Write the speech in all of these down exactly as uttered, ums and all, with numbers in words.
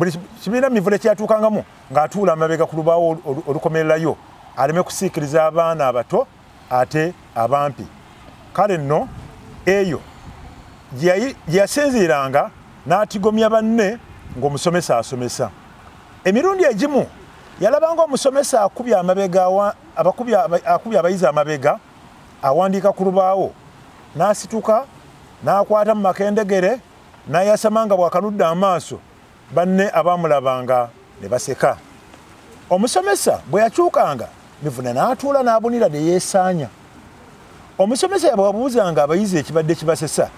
buli kibiina mivule kyatuukangamu ng'atuula amabega ku lubaawo olukomererayo aleme kusiikiriza abaana abato ate abampi. Kale nno eyo gye yasinziiranga n'atigomya banne ng'omusomesa asomesa. Emirundi egimu yalabanga omusomesa akubya amabega akubya abayizi amabega awandiika ku lubaawo n'asituka n'akwata mu makendegere n'ayasamanga bwakanudde amaaso banne abamulabanga ne baseka. Omusomesa bwe yakyukanga Mivule n'atuula n'abunira ne yeesaanya. Omusomesa bw'abuuzanga abayizi ekibadde kibasesa,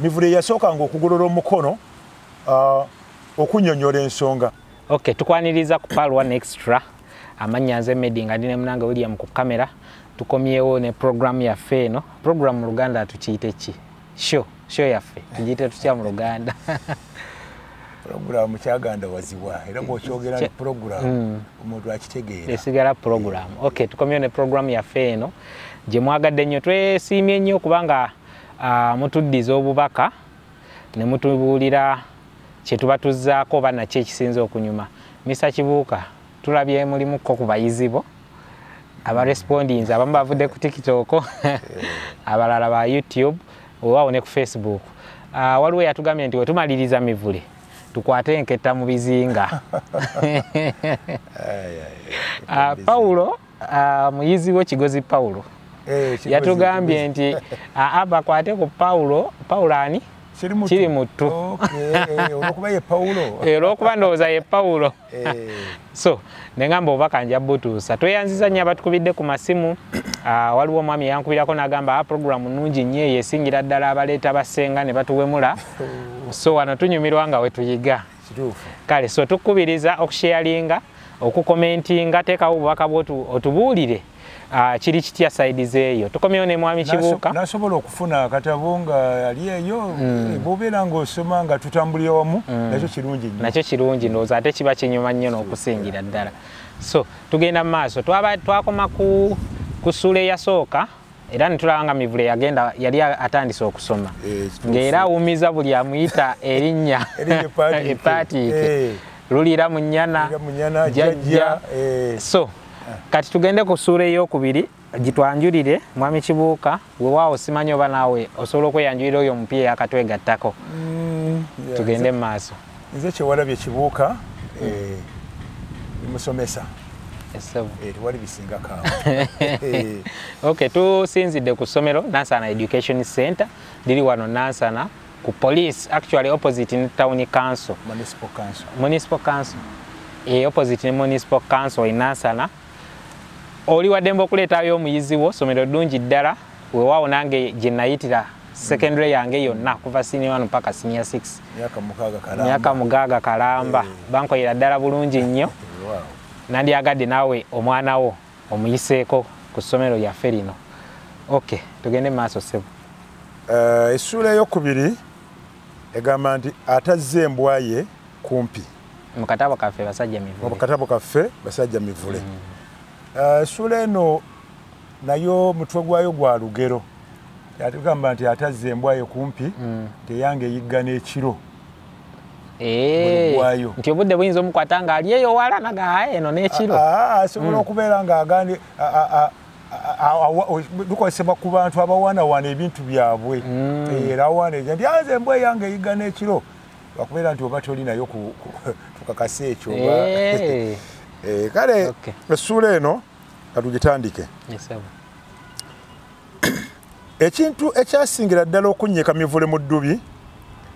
Mivule yasookanga okugolola omukono okunnyonnyola ensonga. Okay, tukwaniriza ku Pal One Extra. Amanya nze Medi nga ndine munange William ku kamera. Tukomyewo ne program ya fe no. Program mu Luganda tukiyite ki? Show, show ya fe. Tugiyite tutya mu Luganda. Program kyaganda waziwa. Era ngo kyogera program omuntu akitegeera. Esigala program. Okay, tukomye ne program ya fe no. Je mwagadde nnyo twesimye nnyo kubanga uh, mutuddiza obubaka ne mutubuulira kyetuba tuzzaako bana kye kisinze okunyuma. Mister Kibuuka, tulabye mulimu ko kubayizibo abarespondinze abamu bavudde ku TikTok abalala ba YouTube oba ne ku Facebook. Uh, waliwo yatugambye nti wetumaliriza Mivule tukwate enketta mu bizinga. uh, Paulo uh, muyiziwo Kigozi Paulo hey, yatugambye nti uh, aba kwate ku Paulo Paulani Chiri mutu. Okay, eh olokuba ye Paulo. Eh olokuba ndoza ye Paulo. Eh so nengambo bakanja botu sa toyanziza nya batukubidde ku masimu uh, waliwo mwami yankubirako nagamba a program nungi nye yesingira ddala abaleta basenga ne batuwemula. So wana tunyumirwanga wetuyiga. Kitufu. Kale so tukubiriza okusharinga okukomentinga teka obubaka botu otubuulire. Ah kiri kitya side zeyo tukomyo ne mwami Kibuuka nasobola okufuna katabonga yaliyeyo bobera ngosoma nga tutambulira wamu nakyo kirungi nnyo nakyo kirungi ndoza ate kiba kinyuma nnyo n'okusingira ddala. So tugenda maaso twaba twakoma ku kusule yasooka era nitulanga Mivule yagenda yali atandise okusoma ng'era umiza buli amuyita erinnya epati lulira munyana jajja. So kati tugende ku Esuula ey'okubiri gitwanjulire mwami Kibuuka we waawo simanyo banawe osobola okweyanjulira oyo omupiira akatwegattako. Mm, yeah, tugende maaso. Nze kyewalabye Kibuuka eh, musomesa esabu eh, wali bisingako. Okay, tusinzidde ku ssomero Nansana Education Center liri wano Nansana ku police actually opposite in town council municipal council municipal council eh, opposite in municipal council in Nansana. Oli wadembo kuleta yo muyiziwo somero dungi ddala we wawo nange jenayitira secondary yange yonna kuva senior one mpaka senior six myaka mugaga kalamba myaka mugaga kalamba hey. Banko ira ddala bulungi nnyo. Wow. Nandi agadde nawe omwana wo omuyiseeko ku somero ya Ferino. Okay, tugende maaso sebo. Uh, Esuula ey'okubiri egamba nti atazze embwa ye kumpi mu katabo kaffe Basajja Mivule mu katabo kaffe Basajja Mivule. Mm. Uh, Esuula eno nayo mutwe gwayo gwa lugero yatugamba nti atazze embwa ye kumpi mm. teyange yigga n'ekiro eeeh nti obudde buyinza omukwata nga ali eyo wala naga eno n'ekiro asobola okubeera nga agandi bikozesebwa ku bantu abawanawana ebintu byabwe era waneja nti anze embwa yange yigga n'ekiro bakubeera nti oba toli nayo tukakasa ekyo oba. Eh kale okay. Esuula eno katugitandike. Yesebo. Ekintu ekyasingira ddala okunnyeka Mivule mu ddubi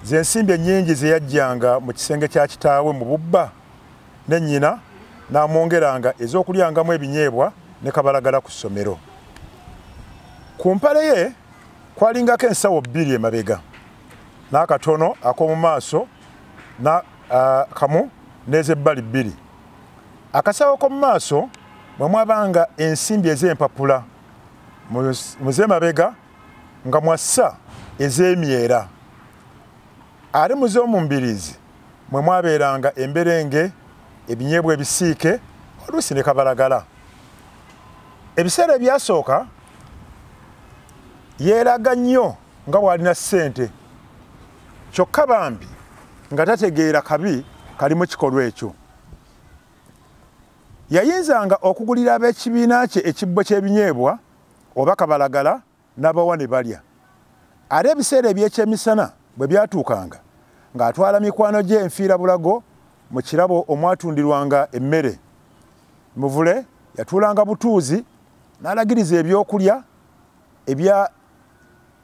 ze nsimbi ennyingi ze yajjanga mu kisenge kya kitaawe mu bubba ne nnyina n'amwongeranga ez'okulyangamu ebinyeebwa ne kabalagala ku ssomero. Ku mpale ye kwalingako ensawo bbiri emabega n'akatono ak'omu maaso na uh, kamu n'ez'ebbali bbiri. Akasawo ko maaso mwe mwabanga ensimbi ez'empapula muze mabega nga mwassa ez'emyera. Ari muze omumbirizi mwe mwabeeranga emberenge ebinyeebwa ebisiike oluusi ne kabalagala. Ebiseera byasooka yeeraga nnyo nga bw'alina ssente kyokka bambi nga tategeera kabi kalimu kikolwa ekyo. Yayinzanga okugulira ab'ekibiina kye ekibbo ky'ebinyeebwa oba kabalagala n'abawa ne balya. Ate ebiseera eby'ekyemisana bwe byatuukanga ng'atwala mikwano gye enfiira Bulago mu kirabo omwatundirwanga emmere. Mivule yatuulanga butuuzi n'alagiriza ebyokulya ebya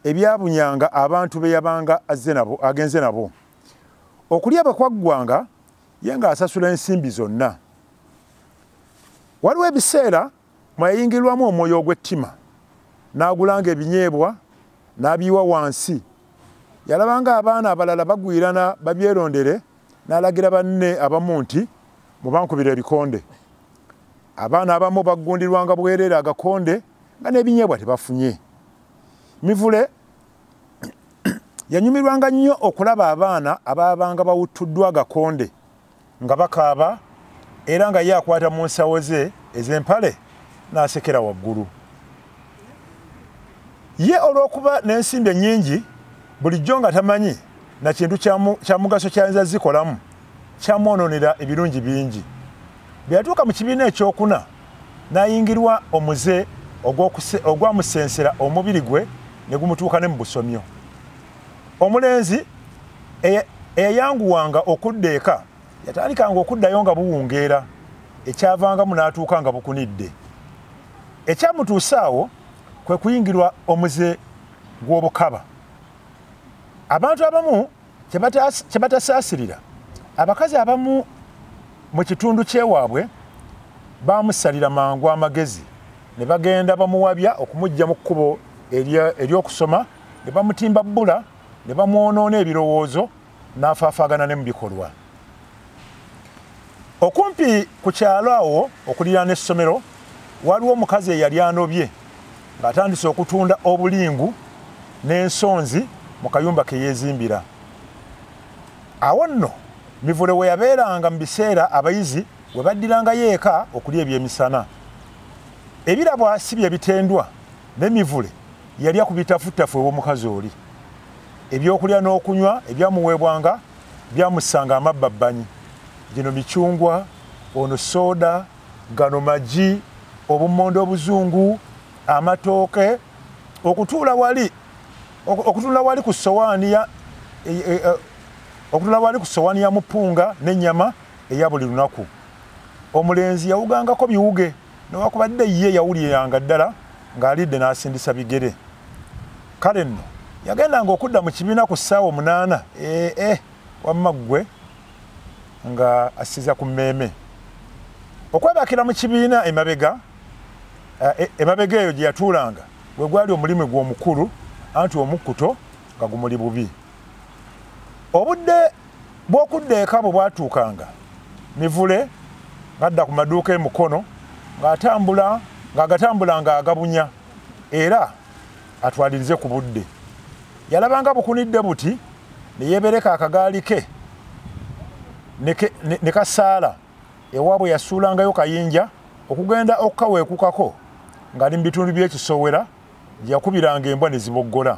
ebyabunyanga abantu be yabanga azze nabo agenze nabo. Okulya bwe kwaggwanga ye ng'asasula ensimbi zonna. Waliwo ebiseera mwe yayingirwamu omwoyo ogw'ettima n'agulanga ebinyeebwa n'abiyiwa wansi. Yalabanga abaana abalala bagwirana babyerondere n'alagira banne abamu nti mubankubira ebikonde. Abaana abamu baggundirwanga bwereere agakonde nga n'ebinyeebwa tebafunye. Mivule yanyumirwanga nnyo okulaba abaana abaabanga bawuttuddwa agakonde nga bakaaba era nga ye akwata mu nsawo ze ez'empale n'asekera waggulu. Ye olw'okuba n'ensimbi ennyingi bulijjo nga tamanyi na kintu kya mugaso ky'ayinza zikolamu kyamwonoonera ebirungi bingi. Bwe yatuuka mu kibiina ekyokuna n'ayingirwa omuze ogwamusensera omubiri gwe ne gumutuuka ne mu busomyo. Omulenzi eyayanguwanga okudda eka yatandikanga okuddayo nga buwungeera, ekyavangamu n'atuuka nga bukunidde. Ekyamutuusa awo kwe kuyingirwa omuze gw'obukaba. Abantu abamu kye batasaasirira, abakazi abamu mu kitundu kyewaabwe baamusalira mangu amagezi ne bagenda bamuwabya okumuggya mu kkubo ery'okusoma ne bamutimba bbula ne bamwonoona ebirowoozo n'afaafaagana ne mu bikolwa. Okumpi ku kyalo awo okuliraana essomero waliwo omukazi eyali anobye ng'atandise okutunda obulingu n'ensonzi mu kayumba ke yeezimbira. Awo nno Mivule we yabeeranga mu biseera abayizi we baddirangayo eka okulya eby'emisana. Ebirabwa si bye bitendwa ne Mivule yalya ku bitafuttafu obw'omukazi oli. Ebyokulya n'okunywa ebyamuweebwanga byamusanga amabbabbanyi. Gino michungwa, ono soda, gano magi, obummonde obuzungu, amatooke. Okutuula wali okutuula wali ku ssowaani ya okutuula wali ku ssowaani ya mupunga n'ennyama eya buli lunaku. Omulenzi yawugangako biwuge newakubadde ye yawuliranga ddala ng'alidde n'asindisa bigere. Kale nno yagendanga okudda mu kibiina ku ssaawa munaana ee wamma ggwe nga asiza ku mmeeme. Okwebakira mu kibiina emabega emabega eyo gye yatuulanga we gwali omulimu gw'omukulu anti omukkuto nga gumuli bubi. Obudde bw'okudda eka bwe bwatuukanga Mivule ng'adda ku maduuka emukono ng'atambula ng'agatambula ng'agabunya era atwalirize ku budde. Yalabanga bukunidde buti ne yeebereka akagaali ke ne kasaala ewaabwe yasuulangayo kayinja okugenda okukaweekukako ng'ali mu bitundu by'ekisowera gye yakubiranga embwa ne ziboggola.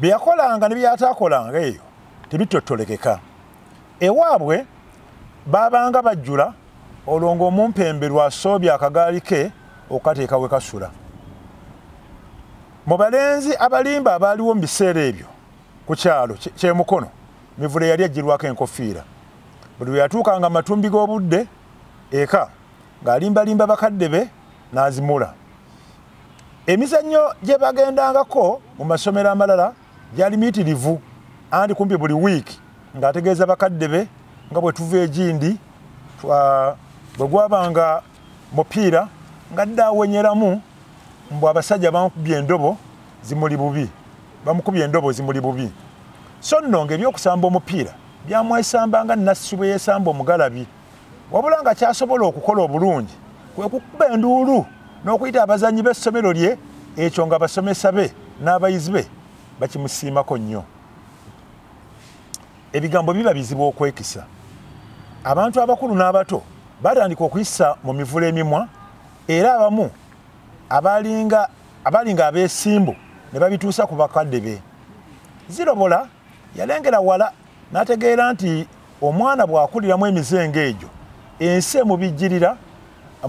Bye yakolanga ne byataakolanga eyo tebitottolekeka. Ewaabwe baabanga bajjula olwo ng'omumpemberwa asoobye akagaali ke okukateeka we kasula. Mu balenzi abalimba abaaliwo mu biseera ebyo ku kyalo ky'emukono Mivule yali ajjirwako enkofiira. Buli we yatuukanga amatumbi g'obudde eka ng'alimbalimba bakadde be n'azimula. Emizannyo gye bagendangako mu masomero amalala gyali miyitirivu andi kumpi buli wiiki ng'ategeeza bakadde be nga bwe tuva egindi bwe gwabanga mupiira ng'adde awenyeramu mbu abasajja bamukubye endobo zimuli bubi bamukubye endobo zimuli bubi. So nno ng'ebyokusamba omupiira byamwesambanga nassi bwe yeesamba omugalabi. Wabula nga kyasobola okukola obulungi kwe kukuba enduulu n'okuyita abazannyi b'essomero lye ekyo nga basomesa be n'abayizi be bakimusiimako nnyo. Ebigambo biba bizibu okwekisa. Abantu abakulu n'abato batandika okuyisa mu Mivule emimwa era abamu abalinga abalinga abeesimbu ne babituusa ku bakadde be. Zirobola yalengera wala n'ategeera nti omwana bwakuliramu emizengo egyo ensi emubijjirira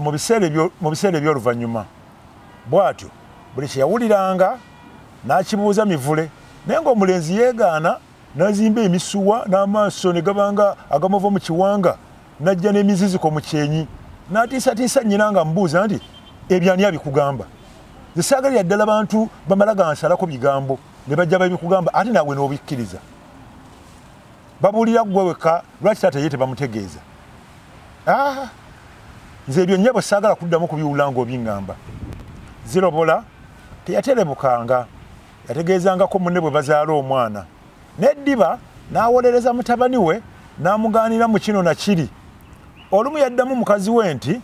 mu biseera eby'oluvannyuma. Bw'atyo buli kye yawuliranga n'akibuuza Mivule, naye ng'omulenzi yeegaana n'azimba emisuwa n'amaaso ne gabanga agamuva mu kiwanga, n'ajja n'emiziziko mu kyenyi, n'atiisatiisa nnyina nga mbuuza nti ebyo ani abikugamba? Nze saagalira ddala bantu bamala gansalako bigambo ne bajja babikugamba ate naawe n'obikkiriza. Babuulira ggwe wekka, lwaki taata ye tebamutegeeza? Ah, nze ebyo nnyabo saagala kuddamu kubiwula ng'obiŋŋamba. Zirobola teyaterebukanga, yategeezangako munne bwe bazaala omwana. N'eddiba n'awolereza mutabani we n'amugaanira mu kino na kiri. Olumu yaddamu mukazi we nti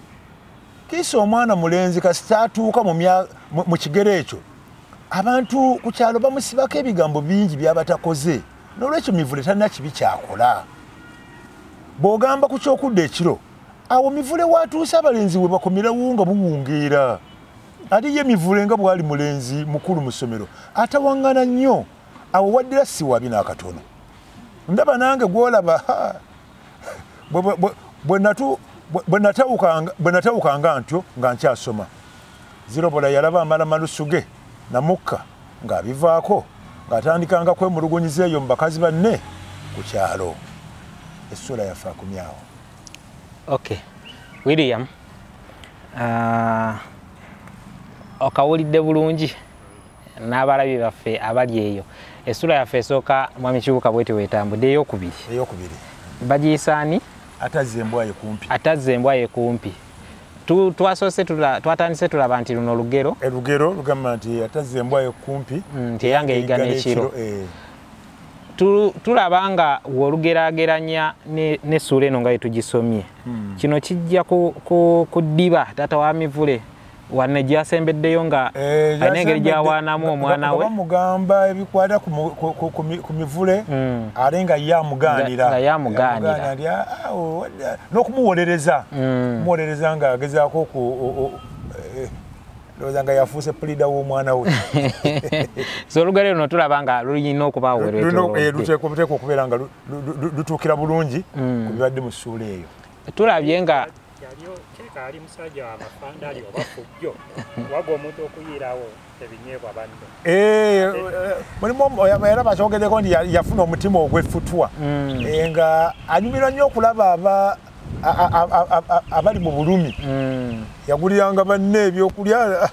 kiisa omwana mulenzi kasita atuuka mu kigero ekyo, abantu ku kyalo bamusibako ebigambo bingi by'abatakoze, n'olwekyo Mivule talina kibi kyakola. Bw'ogamba ku ky'okudda ekiro, awo Mivule watuusa abalenzi we bakomerawo nga buwungeera. Ate ye Mivule nga bwali mulenzi mukulu mu ssomero atawaŋŋana nnyo, awo waddira si wabi n'akatono. Ndaba nange gw'olaba bwe natawukanga ntyo nga nkyasoma. Zirobola yalaba amala malusu ge namukka ng'abivaako, ng'atandikanga kwemulugunyiza eyo mu bakazi banne ku kyalo. Esuula yaffe akumyawo. Okay, William, okawulidde bulungi n'abalabi baffe abali eyo. Esuula yaffe esooka mwami Kibuuka bwete weetambudde ey'okubiri. Ey'okubiri. Bagiyisaani? Atazza embwa ye kumpi. Atazza embwa ye kumpi. Twasoose twatandise tulaba nti luno lugero. Olugero lugamba nti atazza embwa ye kumpi. Nti eyange eyigana ekiro. Tulaba nga w'olugeraageranya n'essuula eno nga ye tugisomye. Kino kijja ku ddiba taata wa Mivule. Wane gyasembeddeyo nga alina engeri gy'awaanamu omwana we. Bamugamba ebikwata ku Mivule ate nga ye amugaanira. Nga ye amugaanira. N'okumuwolereza. Kumuwolereza nga agezaako ndowooza nga yafuuse pulida w'omwana we. So olugero luno tulaba nga lulina okuba weerweteolodde. Luteekwa okubeera nga lutuukira bulungi ku bibadde mu ssuula eyo. Tulabye nga kali musajja amafandali oba kujjo wago omuntu okuyirawo ebinyeebwa banno eh mulimu oyabaera bachogereko ndi yafuna omutima ogwefutwa nga anyumirwa nnyo okulaba aba abali mu bulumi yaguliranga banne ebyokulya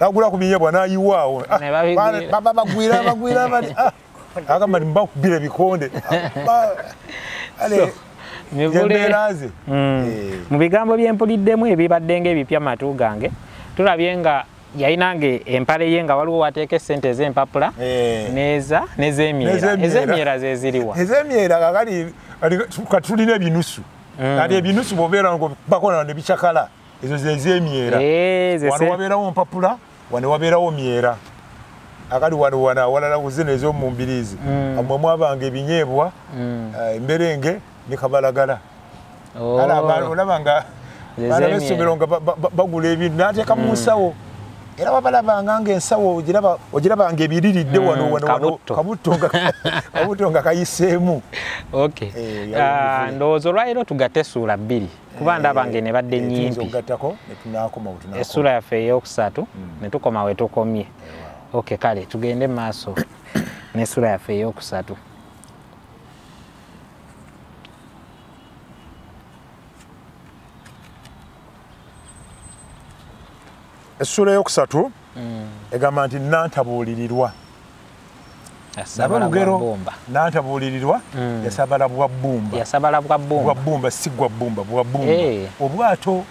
agula ku binyeebwa n'ayiwaawo baba bagwira bagwira bali agamba mbakubira bikonde ale. Mu bigambo byempuliddemu ebibadde ng'ebipya matu gange, tulabye nga yalinanga empale ye nga waliwo wateeka essente ez'empapula n'ez'emyera. Ez'emyera zeziriwa. Ez'emyera nga tulina ebinusu. Kati ebinusu bw'obeera ng'obakola ne bicakala, ezo zez'emyera. Wano wabeerawo mpapula, wano wabeerawo myera. Akali wano wano awalala ku zino ez'omu mbiriizi. Amwe mwabanga ebinyeebwa, emberenge, nikabalagala. Olaba nga baana b'essomero nga bagula ebintu n'ateeka mu nsawo, era babalabanga ng'ensawo ogirabanga ebiriridde wano kabuto nga kayiseemu. Ndowooza olwaliro tugatte essuula bbiri kuba ndaba nga ne badde nnyimpi. Essuula yaffe ey'okusatu ne tukoma we tukomye. Okay, kale tugende mu maaso n'essuula yaffe ey'okusatu. Essuula ey'okusatu egamba nti nantabuulirirwa. Naba olugero nantabuulirirwa yasabala bwa bbumba. Yasabala bwa bbumba. Bwa bbumba si gwa bbumba, bwa bbumba. Obwato.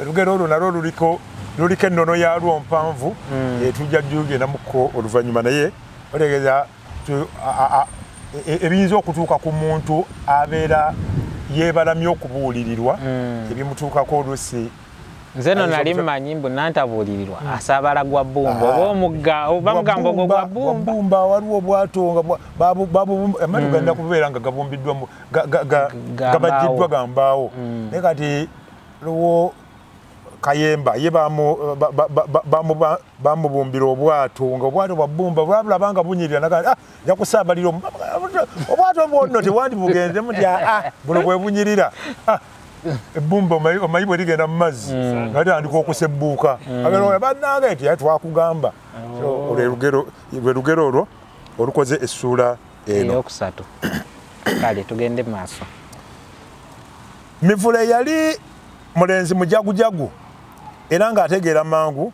Olugero olwo nalwo luliko luliko ennono yaalwo mpanvu, tujja kugendamuko oluvannyuma naye olegeeza ebiyinza okutuuka ku muntu abeera yeebalamye okubuulirirwa ebimutuukako oluusi. Nzeno nali mmanyi mbu nantabuulirirwa asabala gwa bbumba oba omugga oba mugambo ogwo gwa bbumba. Bbumba waliwo obwato nga amatu ganda kubeera nga gabumbiddwa gabajjiddwa ga mbaawo. Naye kati lwo Kayemba ye bamu bamu bamu bumbira obwato nga obwato babumba bwabula banga bunyirira nakati ah yakusabalira obwato bwonno tewandi bugenze muti ah buno bwe bunyirira ah ebumba mayibwe ligenda mu mazzi ngati andiko okusebbuuka abero bannanga eti twakugamba olugero lugero olwo olukoze Esuula ey'okusatu kale tugende maaso. Mivule yali mulenzi mujagujagu era nga ategeera mangu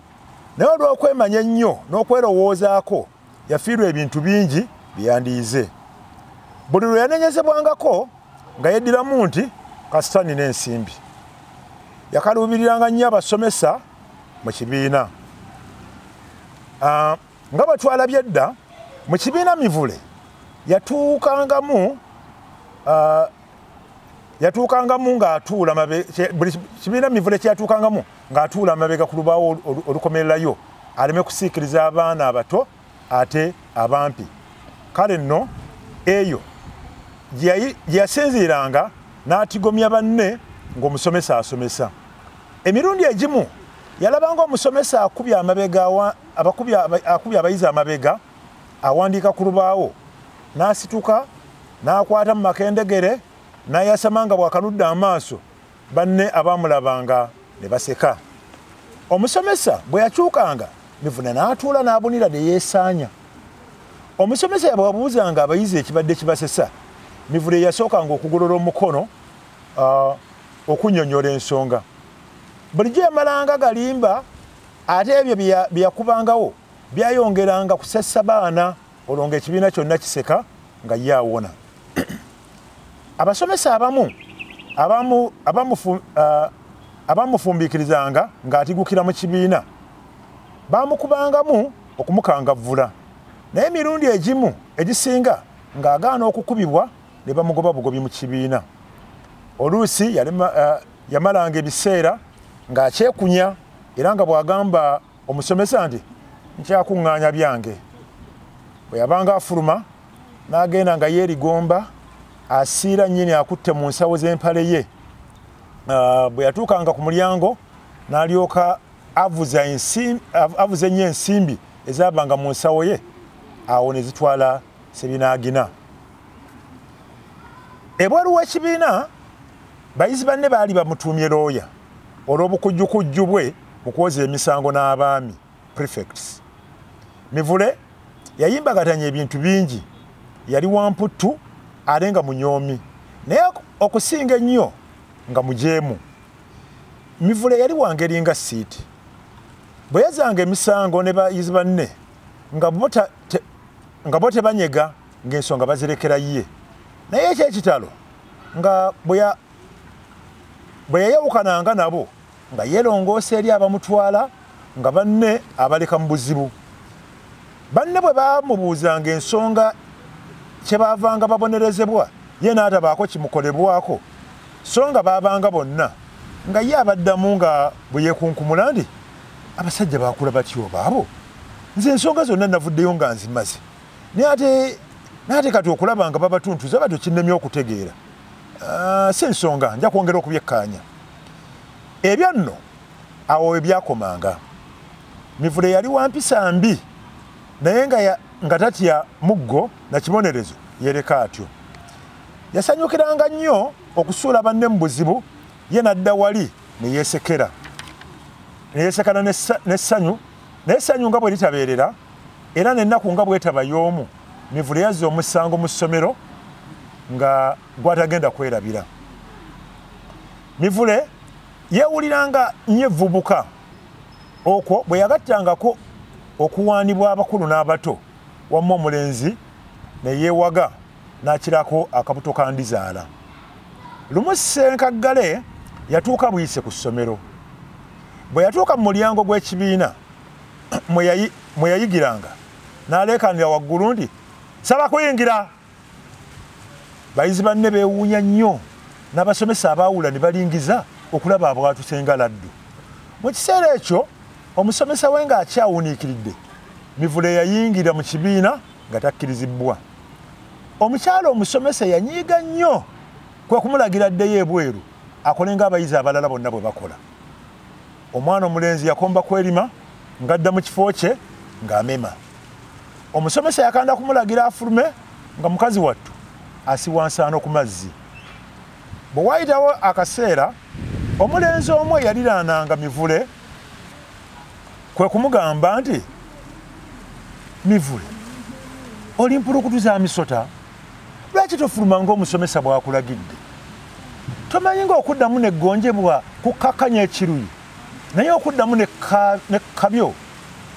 naye olw'okwemanya ennyo n'okwerowoozaako yafiirwa ebintu bingi byandiize. Buli lwe yanenyezebwangako nga yeddiramu nti kasita nina ensimbi. Yakaluubiriranga nnyo abasomesa mu kibiina. Nga bwe twalabye edda mu kibiina Mivule yatuukangamu yatuukangamu ng'atuula mabega buli kibiina Mivule kyeyatuukangamu ng'atuula mabega ku lubaawo olukomererayo aleme kusiikiriza abaana abato ate abampi. Kale nno eyo gye yasinziiranga n'atigomya banne ng'omusomesa asomesa. Emirundi egimu yalabanga omusomesa akubya amabega akubya abayizi amabega awandiika ku lubaawo n'asituka n'akwata mu makendegere n'ayasamanga bwakanudde amaaso banne abaamulabanga ne baseka. Omusomesa bwe yakyukanga Mivule n'atuula n'abunira ne yeesaanya. Omusomesa bwe yabuuzanga abayizi ekibadde kibasesa Mivule yasookanga okugolola omukono okunnyonnyola ensonga. Bulijjo yamalanga galimba ate ebyo bye yakubangawo byayongeranga kusessa baana olwo ng'ekibiina kyonna kiseka nga ye awona. Abasomesa abamu abamu abamufumbiikirizanga ng'atigukira mu kibiina bamukubangamu okumukangavvula naye emirundi egimu egisinga ng'agaana okukubibwa ne bamugoba bugobi mu kibiina. Oluusi yamalanga ebiseera ng'akyekunya era nga bw'agamba omusomesa nti nkyakuŋŋaanya byange. Bwe yabanga afuluma n'agenda nga yeerigomba asiira nnyini akutte mu nsawo z'empale ye. Bwe yatuukanga ku mulyango n'alyoka avuza ennyo ensimbi ezaabanga mu nsawo ye awo ne zitwala sebinaagina. Ebweru w'ekibiina bayizi banne baali bamutuumye looya olw'obukujjukujju bwe mu kwoza emisango n'abaami prefects. Mivule yayimbagatanya ebintu bingi yali wamputtu ate nga munyoomi naye okusinga ennyo nga mujeemu. Mivule yali wangeri nga siiti. Bwe yazanga emisango ne bayizi banne nga bo tebanyega ng'ensonga bazirekera ye. Naye ekyekitalo nga bwe yayawukananga nabo nga yeerongoosa eri abamutwala nga banne abaleka mu buzibu. Banne bwe baamubuuzanga ensonga kye baavanga babonerezebwa ye n'atabaako kimukolebwako so nga baabanga bonna nga ye abaddamu nga bwe yeekunkumula nti abasajja baakula batyo baabo nze ensonga zonna navuddeyo nga nzimaze naye ate kati okulaba nga babatuntuza batyo kinnemye okutegeera si ensonga nja kwongera okubyekkaanya. Ebyo nno awo we byakomanga. Mivule yali wampisa mbi naye nga nga tatya muggo na kibonerezo yereka atyo. Yasanyukiranga nnyo okusuula banne mu buzibu ye n'adda wali ne yeesekera. Ne yeesekana n'essanyu naye essanyu nga bwe litabeerera era n'ennaku nga bw'etaba y'omu Mivule yazza omusango mu ssomero nga gw'atagenda kwerabira. Mivule yeewuliranga nnyo evvubuka okwo bwe yagattangako okuwaanibwa abakulu n'abato wamma omulenzi ne yeewaga n'akirako akabuto ka ndizaala. Lumu Ssenkaggale yatuuka buyise ku ssomero. Bwe yatuuka mu mulyango gw'ekibiina mwe yayigiranga n'aleekanira waggulu nti saba kuyingira. Bayizi banne beewuunya nnyo n'abasomesa abaawula ne balingiza okulaba abwatuse nga laddu. Mu kiseera ekyo omusomesa we ng'akyawuniikiridde Mivule yayingira mu kibiina nga takkirizibwa. Omukyala omusomesa yanyiiga nnyo kwe kumulagira addeyo ebweru akole ng'abayizi abalala bonna bwe bakola. omwana omulenzi yakomba kwerima ngadda mu kifo kye ng'amema. Omusomesa yakanda kumulagira afulume nga mukazi wattu asiwansaana ku mazzi. Bwe waayitawo akaseera, omulenzi omu eyaliraananga Mivule kwe kumugamba nti, Mivule, oli mpulukutuza misota, lwaki tofuluma ng'omusomesa bw'akulagidde? Tomanyi ng'okuddamu n'eggonjebwa kukkakanya ekiruyi, naye okuddamu ne kabyo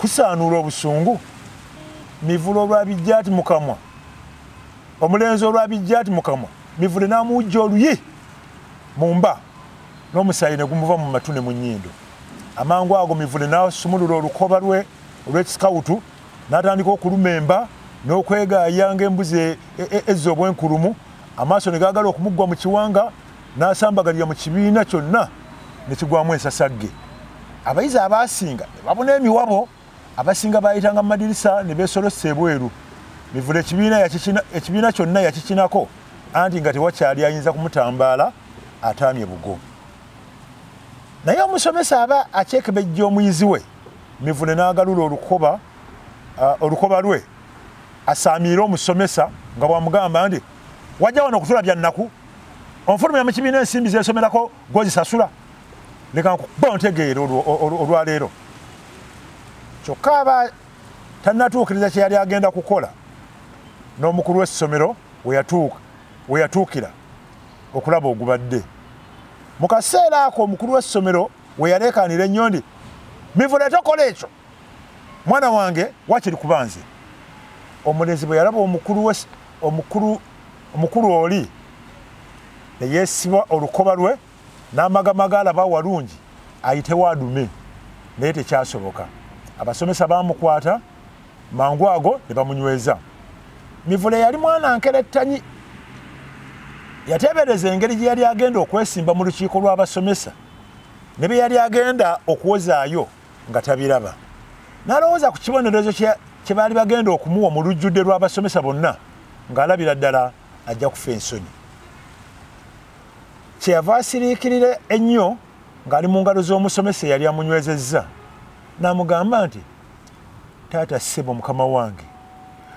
kusaanuula obusungu. Mivule olwabijja ati mu kamwa, omulenzi olwabijja ati mu kamwa, Mivule n'amuwujja oluyi mu mba, n'omusaayi ne gumuva mu matu ne mu nnyindo. Amangu ago Mivule n'asumulula olukoba lwe olw'ekisikawutu, n'atandika okuluma emba n'okwegaaya ng'embuzi ez'obwenkulumu, amaaso ne gaagala okumuggwa mu kiwanga, n'asambagalira mu kibiina kyonna ne kigwamu ensasagge. Abayizi abaasinga ne babuna emiwabo, abasinga baayitanga mu madirisa ne beesolosa ebweru. Mivule ekibiina kyonna yakikinako anti nga tewakyali ayinza kumutambaala ataamye bugo. Naye omusomesa aba akyekebejja omuyizi we, Mivule n'agalula olukoba olukoba lwe asaamiire omusomesa nga bwamugamba nti, wajja wano okutulabya nnaku, onfulumya mu kibiina ensimbi zeesomerako gw'ozisasula. Leka nkukuba ntegeera olwaleero. Kyokka aba tannatuukiriza kye yali agenda kukola, n'omukulu w'essomero we yatuukira okulaba ogubadde. Mu kaseera ako omukulu w'essomero we yaleekaanira ennyo nti, Mivule tokola ekyo, mwana wange wakiri kuba nze. Omulenzi bwe yalaba omukulu oli ne yeesiba olukoba lwe, n'amagamaga alaba walungi ayitewo adume, naye tekyasoboka. Abasomesa baamukwata mangu ago ne bamunyweza. Mivule yali mwana nkerettanyi, yateebereza engeri gye yali agenda okwesimba mu lukiiko lw'abasomesa ne bye yali agenda okuwozaayo nga tabiraba. N'alowooza ku kibonerezo kye baali bagenda okumuwa mu lujjudde lw'abasomesa bonna ng'alabira ddala ajja kufa ensonyi. Kyeyava asiriikirira ennyo ng'ali mu ngalo z'omusomesa eyali amunywezezza, n'amugamba nti, taata ssebo mukama wange,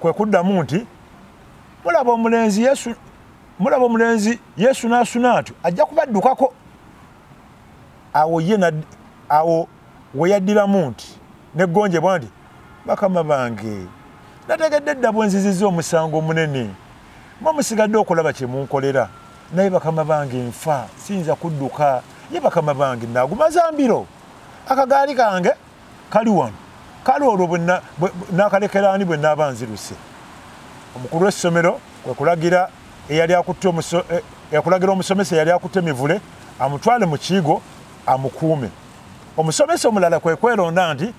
kwe kuddamu nti, mulaba omulenzi Yesu, mulaba omulenzi Yesu n'asuna atyo, ajja kubaddukako. Awo ye awo we yaddiramu nti, n'eggonjebwa nti, bakama bange, nategedde dda bwe nzizizza omusango omunene, mwe musigadde okulaba kye munkolera. Naye bakama bange nfa, siyinza kudduka, ye bakama bange nagumaza mbiro. Akagaali kange kali wano, kali olwo n'akalekeraani bwe nnaaba nziruse. Omukulu w'essomero kwe kulagira omusomesa eyali akutte Mivule amutwale mu kiyigo amukuume. Omusomesa omulala kwe kweronda nti,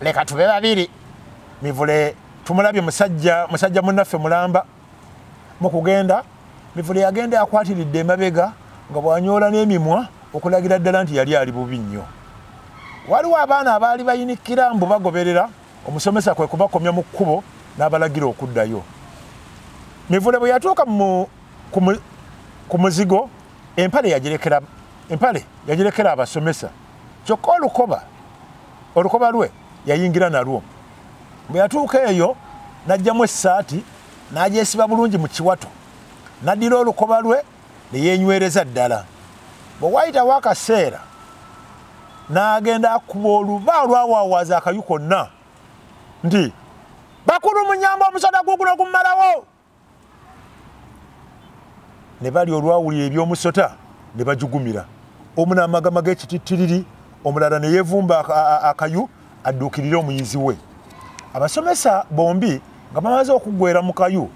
leka tube babiri, Mivule tumulabye musajja munnaffe mulamba. Mu kugenda, Mivule yagenda akwatiridde emabega nga bw'anyoola n'emimwa okulagira ddala nti yali ali bubi nnyo. Waliwo abaana abaali bayinikira mbu bagoberera, omusomesa kwe kubakomya mu kkubo n'abalagira okuddayo. Mivule bwe yatuuka ku muzigo, empale yagirekera abasomesa. Kyokka olukoba, olukoba lwe yayingira nalwo. Bwe yatuuka eyo, n'aggyamu essaati, n'agyesiba bulungi mu kiwato. N'addira olukoba lwe ne yeenywereza ddala. Bwe waayitawo akaseera, n'agenda akuba oluba olwawaawaza akayu konna nti, bakulu munyamba omusota guguno gummalawo! Ne bali olwawulira eby'omusota ne bajugumira. Omu n'amagama g'ekitittiriri, omulala ne yeevumba akayu adduukirire omuyizi we. Abasomesa bombi nga bamaze okuggwera mu kayu,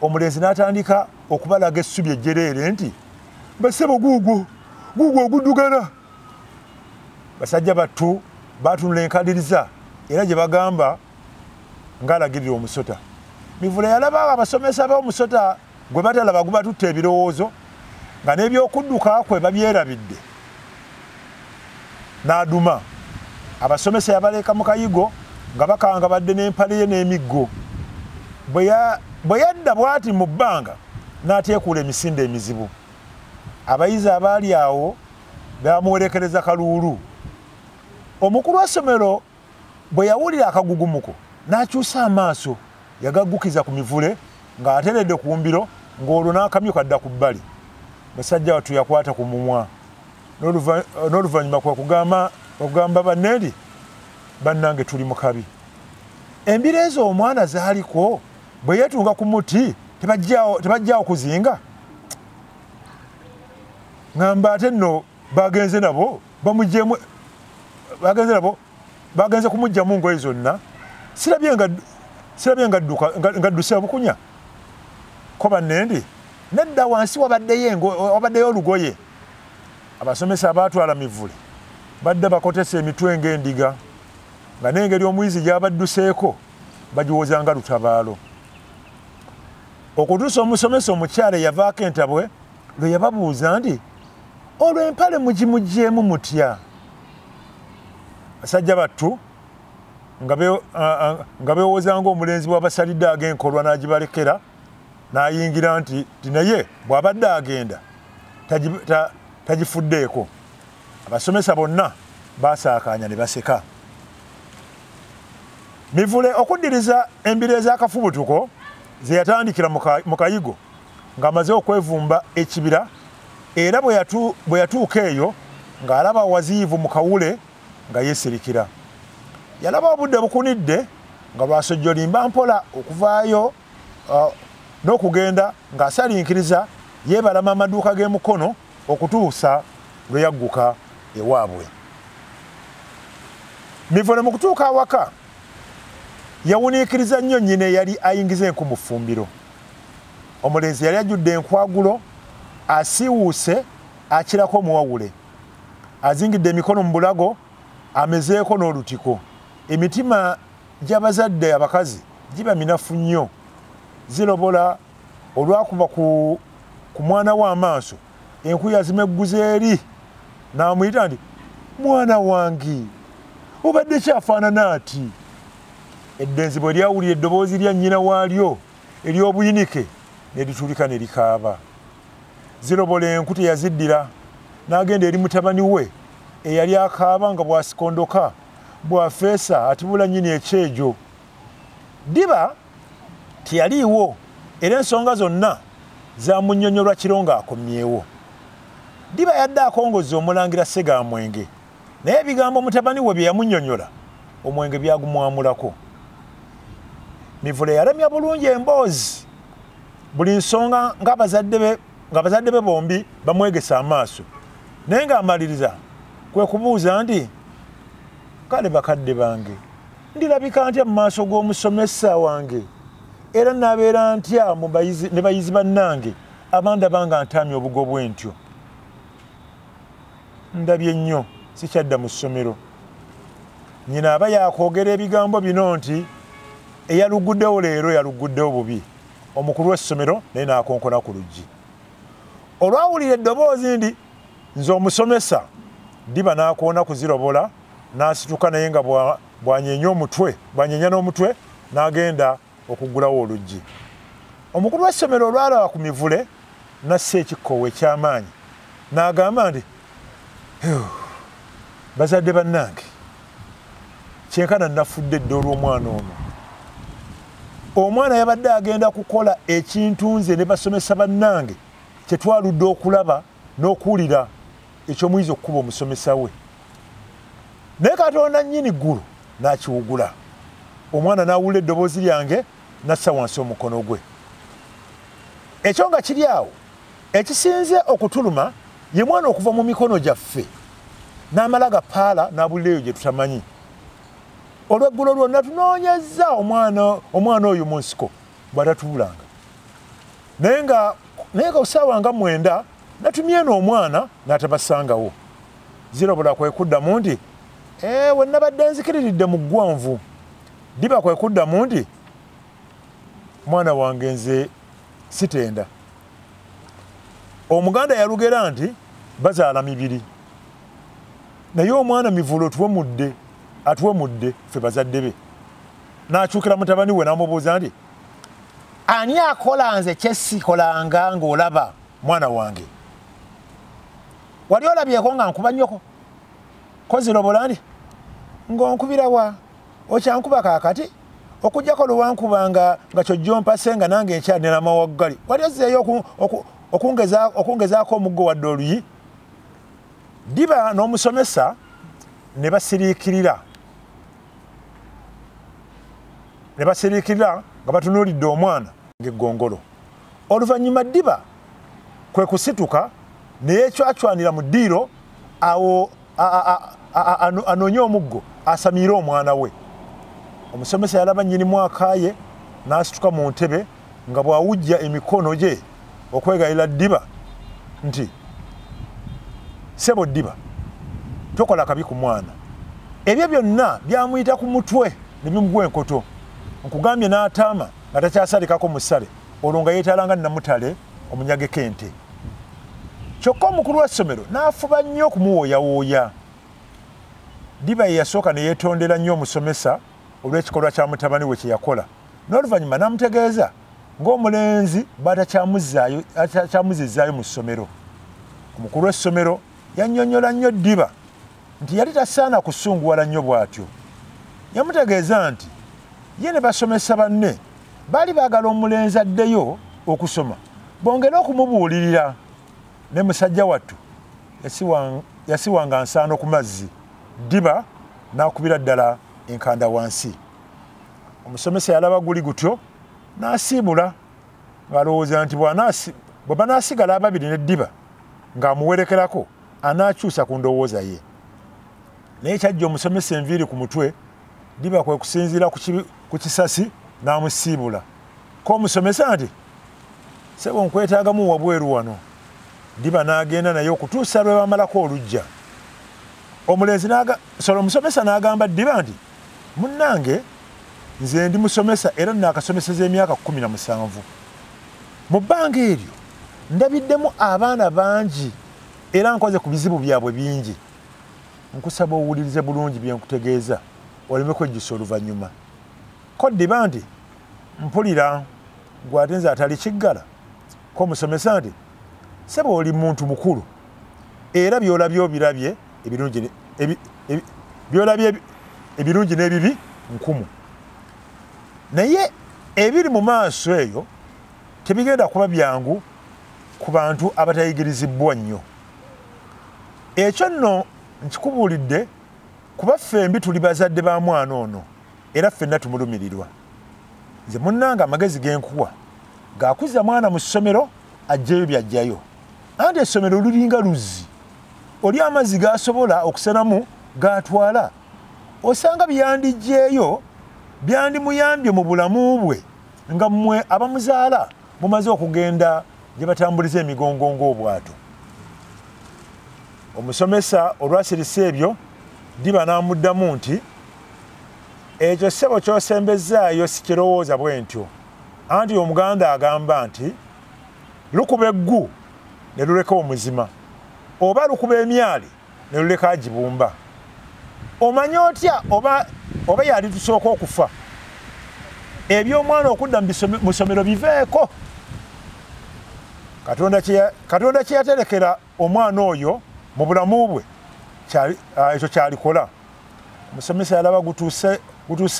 omulenzi n'atandika okubalaga essubi ejjereere nti, basebo guugwo, guugwo oguddugana. basajja batu batulenkadiriza era gye bagamba ngalagirira omusota. Mivule yalaba abasomesa b'omusota gwe batalaba guba tutta ebirowoozo nga n'ebyokudduka kwe babyerabidde. N'aduma abasomesa yabaleeka mu kayigo nga bakanga badde n'empale ye n'emiggo. Bwe yadda bw'ati mu bbanga n'ateekula emisinde emizibu. Abayizi abaali awo baamuwerekereza kaluulu. Omukulu w'essomero bwe yawulira akagugumuko n'akyusa amaaso yagaggukiza ku Mivule ng'ateredde ku mbiro ng'olwo n'akamyu kadda ku bbali. Basajja watu yakwata ku mumwa n'oluvannyuma kwe kugamba okugamba banneeri bannange tuli mu kabi. Embiro ezo omwana zaaliko bwe yeetunga ku muti tebajjaawo kuzinga. Ngamba ate nno bagenze nabo bamugyemu bagenze nabo bagenze kumujja mu ngoye zonna sirabye nga sirabye nga dduka nga dduse obukunya ko bannendi nedda wansi wabaddeyo wabaddeyo olugoye. Abasomesa abatwala Mivule badde bakotesa emitwe ng'endiga nga n'engeri omuyizi gy'abadduseeko bagiwooza nga lutabaalo. Okutuusa omusomesa omukyala yavaako entabwe lwe yababuuza nti olw'empale mugimugyemu mutya. Basajja battu nga beewooza ng'omulenzi bw'abasalidde ag'enkolwa n'agibalekera n'ayingira nti tinaye bw'abadde agenda tagifuddeeko. Abasomesa bonna baasaakaanya ne baseka. Mivule okuddiriza embiro ez'akafubutuko ze yatandikira mu kayigo ng'amaze okwevumba ekibira era bwe yatuuka eyo ng'alaba waziivu mu kawule nga yeesirikira. Yalaba obudde bukunidde nga bw'asojjolimba mpola okuvaayo n'okugenda ng'asalinkiriza yeebalama amaduuka g'emukono okutuusa lwe yagguka ewaabwe. Mivule mu kutuuka awaka yawuniikiriza nnyo nnyina eyali ayingiza enku mu ffumbiro. Omulenzi yali ajjudde enkwagulo asiiwuuse akirako omuwawule. Azingidde emikono mu bulago amezeeko n'olutiko. Emitima gy'abazadde abakazi giba minafu nnyo. Zirobola olwakuba ku mwana w'amaaso enku yazimegguza eri n'amuyita nti mwana wange obadde kyafaanana ati. Eddenzi bwe lyawulira eddoboozi lya nnyina waalyo ery'obuyinike ne litulika ne likaaba. Zirobola enku teyaziddira n'agenda eri mutabani we eyali akaaba nga bw'asikondoka bw'afeesa atibula nnyini ekyejo. Ddiba teyaliiwo era ensonga zonna zaamunnyonnyolwa kiro ng'akomyewo. Ddiba yadde akongozza omulangira Ssegamwenge naye ebigambo mutabani we bye yamunnyonnyola omwenge byagumwamulako. Mivule yalemya bulungi emboozi buli nsonga ng'abazadde be bombi bamwegesa amaaso naye ng'amaliriza kwe kubuuza nti kale bakadde bange ndirabika ntya mu maaso g'omusomesa wange era nabeera ntya ne bayizi bannange abandaba nga ntaamya obugo bwentyo. Ndabye nnyo sikyadda mu ssomero. Nnyina aba yakwogera ebigambo bino nti eyaluguddewo leero yaluguddewo bubi. Omukulu w'essomero naye n'akonkona ku luggi. Olwawulira eddoboozi ndi nze omusomesa Ddiba n'akoona kuzirobola n'asituka naye nga bw'anyeenya omutwe bw'anyeenya n'omutwe n'agenda okuggulawo oluggi. Omukulu w'essomero olwalaba ku Mivule nassa ekikkowe eky'amaanyi n'agamba nti bazadde bannange kyenkana nafudde edda olw'omwana ono. Omwana yabadde agenda kukola ekintu nze ne basomesa bannange kye twaludde okulaba n'okuwulira ekyomuyizi okukuba omusomesa we. Naye Katonda nnyini ggulu n'akiwugula. Omwana n'awulira eddoboozi lyange nassa wansi omukono gwe. Ekyo nga kiri awo ekisinze okutuluma ye mwana okuva mu mikono gyaffe n'amala gapaala n'abulireyo gye tutamanyi. Olweggulo lwonna tunoonyezza omwana oyo mu nsiko bw'atatubulanga. Naye nga kusaawa nga mwenda natumye n'omwana n'atabasangawo. Zirobola kwe kuddamu nti Eh, we never dance kiriridde mu ggwanvu. Diba kwe kudda mundi. Mwana wange nze sitenda. Omuganda yalugera nti bazaala mibiri. Naye omwana Mivulo tuwe mudde, atuwe mudde fe bazadde be. N'akyukira mutabani we n'amubuuza nti ani akola nze kye sikolanga ng'olaba mwana wange. Wali olabyeko nga nkuba nnyoko. Kozi lobolandi ng'onkubira wa okyankuba kaakati okujjako luwankubanga nga kyojjo mpasenga nange enkyanira mawaggali. Wali ozzeeyo okungeza okungezaako omuggo wadde oluyi. Diba n'omusomesa ne basiriikirira. Ne basiriikirira nga batunuulidde omwana ng'eggongolo. Oluvannyuma Diba kwe kusituka naye ekyacwanira mu ddiiro awo anoonya omuggo asamira omwana we. Omusomesa yalaba nnyini mwaka ye n'asituka mu ntebe nga bw'awujja emikono gye okwegayirira Ddiba nti Ssebo Ddiba tokola kabi ku mwana. Ebyo byonna byamuyita ku mutwe ne bimugwa enkoto. Nkugambye n'ataama nga takyasalikako musale olwo nga yeetaalanga Namutale omunyage k'ente. Kyokka omukulu w'essomero n'afuba nnyo okumuwooyawooya. Ddiba ye yasooka ne yeetondera nnyo omusomesa olw'ekikolwa kya mutabani we kye yakola. N'oluvannyuma n'amutegeeza ng'omulenzi batakyamuzaayo atakyamuzizzaayo mu ssomero. Omukulu w'essomero yannyonnyola nnyo Ddiba nti yali tasaana kusunguwala nnyo bw'atyo. Yamutegeeza nti ye ne basomesa banne baali baagala omulenzi addeyo okusoma bongera okumubuulirira. Ne musajja wattu yasiwanga yasiwanga nsaano ku mazzi. Ddiba n'akubira ddala enkanda wansi. Omusomesa yalaba guli gutyo n'asiibula ng'alowooza nti bwe banaasigala ababiri ne Ddiba ng'amuwerekerako anaakyusa ku ndowooza ye. Naye kyajja omusomesa enviiri ku mutwe. Ddiba kwe kusinziira ku kisasi n'amusiibula. Ko omusomesa nti Ssebo nkwetaagamu wabweru wano. Ddiba n'agenda naye okutuusa lwe bamalako olujja. Omulenzi n'aga solo omusomesa n'agamba Ddiba nti munnange nze ndi musomesa era nnaakasomeseza emyaka kkumi na musanvu. Mu bbanga eryo ndabiddemu abaana bangi era nkoze ku bizibu byabwe bingi. Nkusaba owulirize bulungi bye nkutegeeza oleme kwejjusa oluvannyuma. Ko Ddiba nti mpulira gwe ate nze atali kiggala. Ko omusomesa nti Ssebo oli muntu mukulu era by'olabye birabye ebirungi by'olabye ebirungi n'ebibi nkumu. Naye ebiri mu maaso eyo tebigenda kuba byangu ku bantu abatayigirizibwa nnyo. Ekyo nno nkikubuulidde kuba ffembi tuli bazadde ba mwana ono era ffenna tumulumirirwa. Nze munnanga amagezi g'enkuwa gaakuza mwana mu ssomero ajjayo byajjayo. Ande essomero lulinga luzzi. Oli amazzi gaasobola okusanamu gaatwala. Osanga byandijjeeyo byandimuyambye mu bulamu bwe nga mmwe abamuzaala mumaze okugenda gye batambuliza emigongo ng'obwato. Omusomesa olwasirisa ebyo Ddiba n'amuddamu nti ekyo Ssebo ky'osembezzaayo sikirowooza bwe ntyo. Anti Omuganda agamba nti lukuba eggu ne luleka omuzima oba lukuba emyali ne luleka agibumba. Omanya otya oba oba yali tusooka okufa? Eby'omwana okudda mu ssomero biveeko. Katonda kye yaterekera omwana oyo mu bulamu bwe ekyo kyalikola. Omusomesa yalaba gutuuse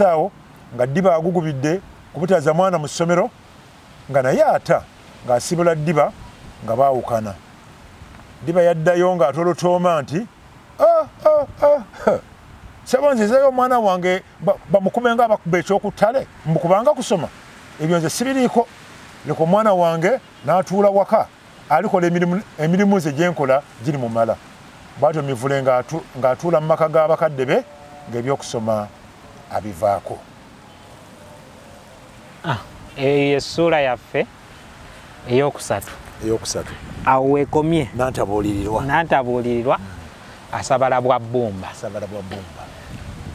awo nga Ddiba agugubidde kubutaza mwana mu ssomero nga naye ata ng'asibula Ddiba nga baawukana. Ddiba yaddayo ng'atolotooma nti Ssebo nzizeeyo omwana wange bamukume nga abakuba ekyokuttale mbukubanga kusoma. Ebyo nze sibiriiko. Leka omwana wange n'atuula waka alikola emirimu ze gye nkola giri mumala. Bw'atyo Mivule ng'atuula mu maka g'abakadde be ng'ebyokusoma abivaako. Eyo essuula yaffe ey'okusatu. Ey'okusatu. Awo weekomye. Nantabuulirirwa. Nantabuulirirwa. Asabalabwa bbumba. Asabalabwa bbumba.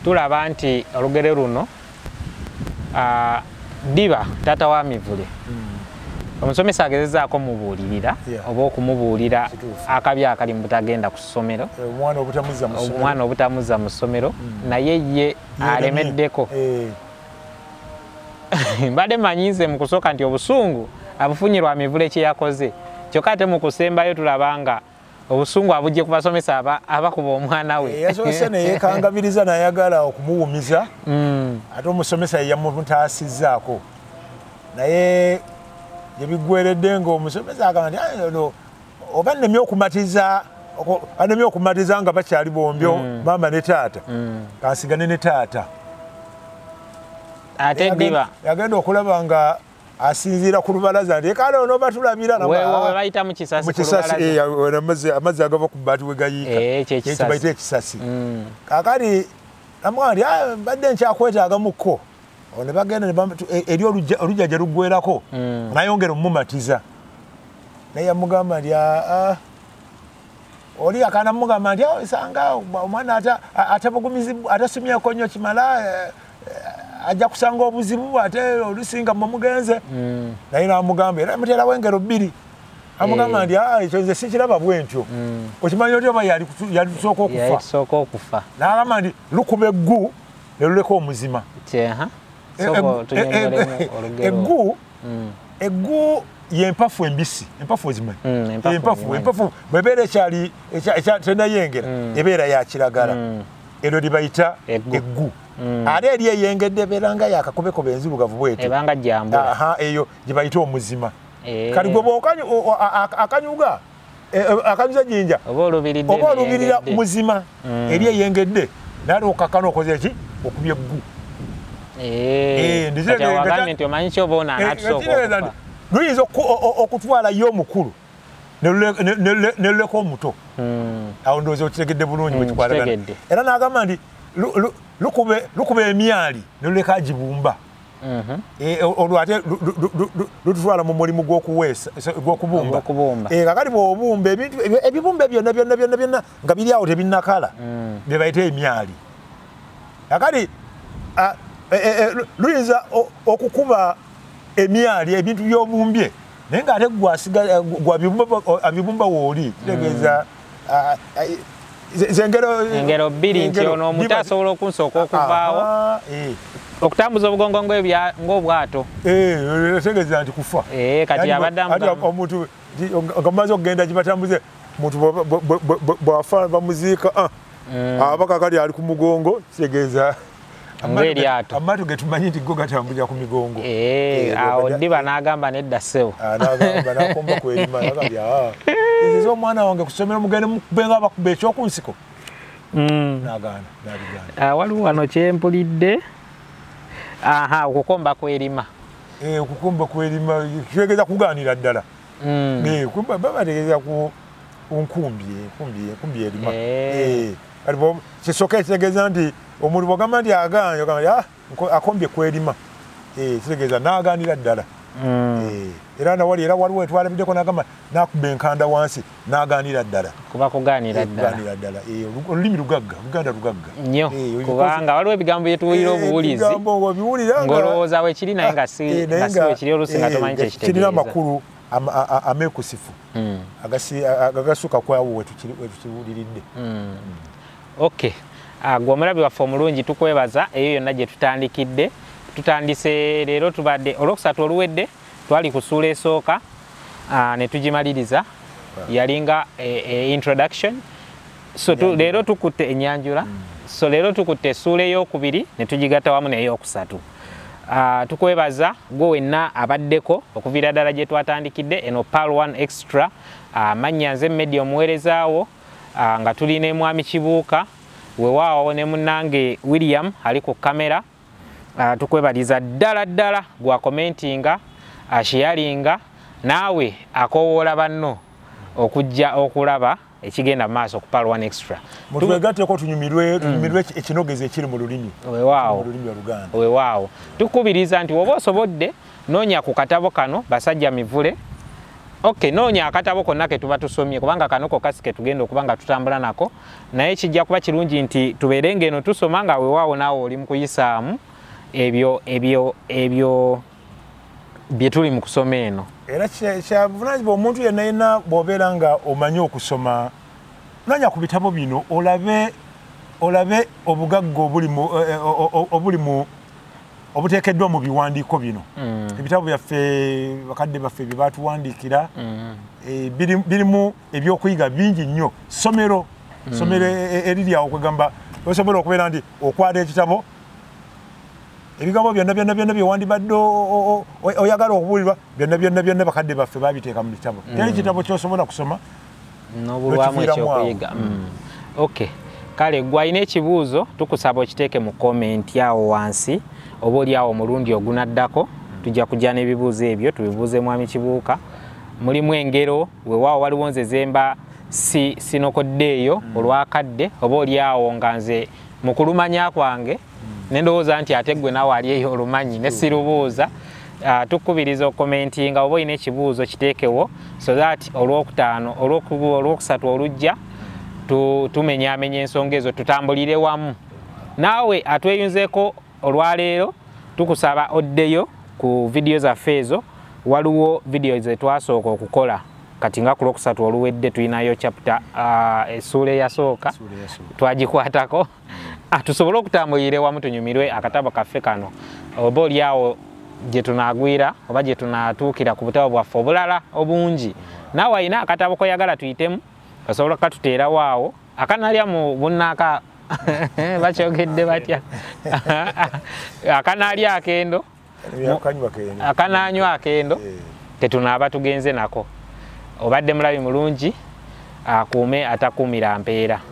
tulaba nti olugero luno a diba tata wa Mivule omusomesa agezezaako mubuulirira oba okumubuulira akabi akali mutagenda ku ssomero omwana obutamuzza mu ssomero naye ye alemeddeko mbadde manyize mu kusooka nti obusungu abufunyirwa Mivule kye yakoze kyokka ate mu kusembayo tulabanga obusungu abujje kubasomesa aba abakuba omwana we yasomesa neyekangabiriza nayagala okumuwumiza ate omusomesa yamutaasizzaako naye yebigweredde ng'omusomesa agamba nti oba nnemye okumatiza anemye okumatiza nga bakyali bombyo maama ne taata kansigane ne taata ate diba yagenda okulaba nga asinzira ku lubalaza nti kale ono batulabira bayita mu kisasi amazzi agava ku bbaati we gayiika bayita ekisasi kakati namugamba nti mbadde nkyakwetaagamukko one bagenda eri olujja gye luggwerako nayongera omumatiza naye yamugamba nti oli akaana mugamba nti sanga omwana atasomyeko nnyo kimala ajja kusanga obuzibu ate olusinga mumugenze naye namugamba era mutera wengero bbiri amugamba nti ekyo nze sikiraba bwentyo okimanyi otyo oba yali tusooka okufa nagamba nti lukuba eggu ne luleka omuzima eggu eggu yempafu embisi empafu zimanyi empafu bwebeera ekyali tenayengera ebeera yakiragala eryo libayita eggu ate eri eyengedde ebeeranga yakakobeko benzirugavu bwetu ebanga jambo aha eyo gibayita omuzima kati gwe akanyuga akanyuza jinja oba olubirira muzima eri eyengedde naye okakana okoze ki okubya eggu eh ndize nti omanyi obona atusoko lwizo okutwalayo omukulu ne luleko omuto awo ndowooza okitegedde bulungi bwekikwatagana era n'agamba nti lukuba emyali ne luleka agibumba olwo ate lututwala mu mulimu gw'okubumba kakati bw'obumba ebibumba byonna byonna byonna byonna nga biri awo tebinnakala bye bayita emyali kakati luyinza okukuba emyali ebintu byobumbye naye ngaate gwabibumba wooli kitegeeza engero bbiri nti ono omuntu asobola okunsooka okuvaawo okutambuza obugongo ng'obwato tegeeza nti kufa kati abaddeomuntu nga mumaze okugenda gibatambuze omuntu bwafa bamuziika abaka kali ali ku mugongo kitegeeza amatu amatu getumanyi nti go gatambuja ku migongo eh awo ndiba n'agamba nedda sewo n'agamba nakomba ku erima n'agamba ah izizo omwana wange kusomera mugende mukubenga bakuba ekyokunsiko mm n'agana n'agana ah waliwo wano kyempulidde aha okukomba ku erima eh okukomba ku erima kitegeza kuganira ddala mm eh kumba baba tegeza ku unkumbi kumbi kumbi erima eh alibo kisoka kitegeza ndi omuntu bwagamba nti agaanyo akombye kwerima kitegeeza n'agaanira ddala era nawali era waliwo etwalabiddeko nagamba nakuba enkanda wansi n'agaanira ddala kuba kugaanira ddala olulimi lugagga luganda lugagga nnyo kubanga waliwo ebigambo byetuwulira obuwulizi ng'olowooza wekiri naye nga siwekiri oluusi nga tomanyi kyekitegeeza kirina amakulu ameekusifu agasuka kwawo wetukiwuliridde okay agwo omulabi waffe omulungi tukwebaza eyo yonna gye tutandikidde tutandise leero tubadde olwokusatu oluwedde twali ku ssuula esooka ne tugimaliriza yalinga introduction so leero tukutte ennyanjula so leero tukutte essuula ey'okubiri ne tugigatta wamu n'ey'okusatu tukwebaza gwe wenna abaddeko okuviira ddala gye twatandikidde eno P A L one extra mannya nze mmedi omuweerezaawo nga tulina emwami Kibuuka wewaawo ne munnange William ali ku kamera tukwebaliza ddala ddala gwa commentinga ashiyalinga naawe akowoola banno okujja okulaba ekigenda mu maaso ku P A L one extra mutwegatteko tunyumirwe tunyumirwe ekinogeze ekiri mu lulimi wewaawo wewaawo tukubiriza nti woba osobodde noonya ku katabo kano Basajja Mivule Okay, nonya akatabo konna ke tuba tusomye kubanga kanoko kasike tugenda okubanga tutambula nako naye kijja kuba kirungi nti tuberenge eno tusomanga we wawo nawo oli mukuyisaamu ebyo ebyo ebyo byetuli mukusoma eno era kya buvunanyi bw'omuntu yenna yenna bw'obeera nga omanyi okusoma nonya ku bitabo bino olabe olabe obugaggo obuli mu obuli mu obuteekeddwa mu biwandiiko bino ebitabo byaffe bakadde baffe bye batuwandikira birimu ebyokuyiga bingi nnyo somero somero eriri awo kwegamba osobola okubeera nti okwada ekitabo ebigambo byonna byonna byonna byewandibadde oyagala okubuulirwa byonna byonna byonna bakadde baffe babiteeka mu kitabo teri kitabo kyosobola kusoma n'obulwamu ekyokuyiga. Okay, kale gwayina ekibuuzo tukusaba okiteeke mu komenti awo wansi oboli awo mulundi ogunaddako tujja kujja n'ebibuuzo ebyo tubibuuze mwami Kibuuka mulimu engero we waawo waliwo nze zemba si sinokoddeeyo olwakadde oboli awo nga nze mukulumanya kwange ne ndowooza nti ate ggwe naawe ali eyo olumanyi ne sirubuuza tukubiriza okomentinga oba olina ekibuuzo kiteekewo so that olwokutaano olwokusatu olujja tumenyaamenya ensonga ezo tutambulire wamu naawe atweyunzeeko. Olwaleero tukusaba oddeyo ku video zaffe ezo waliwo video ze twasooka okukola kati nga ku lwokusatu oluwedde tulinayo chapter uh, Esuula ey'okubiri twagikwatako tusobole okutambulire wamu tunyumirwe akatabo kaffe kano oba oliawo gye tunaagwira oba gye tunatuukira ku butabo bwaffe obulala obungi naawe alina akatabo koyagala tuyitemu osobola katuteerawo awo akanalya mu bunnaaka bakyogedde batya akanaalya akendo akanaanywa akendo tetunaaba tugenze nako obadde mulabi mulungi akuume atakuumira mpeera.